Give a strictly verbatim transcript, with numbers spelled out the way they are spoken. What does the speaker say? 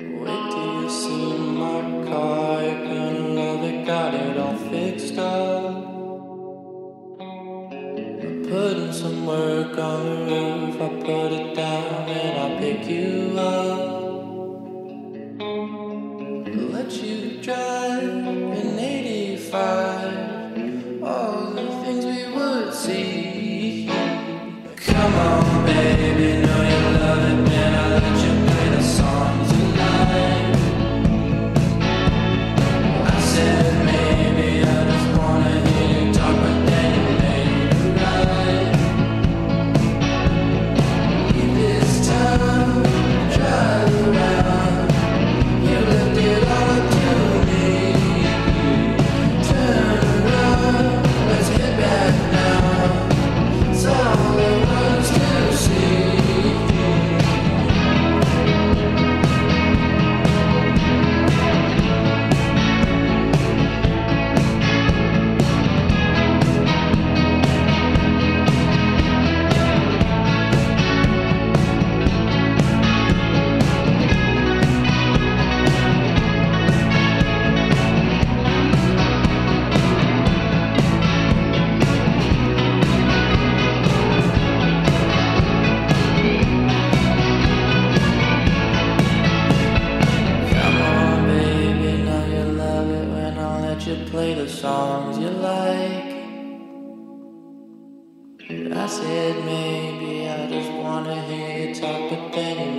Wait till you see my car. You're gonna love it, got it all fixed up. I'm putting some work on the roof. I put it down and I'll pick you up. I'll let you drive in eighty-five. All the things we would see. Come on, baby, know you love it, man. I'll let you play the songs. Play the songs you like. I said maybe I just wanna hear you talk, but then you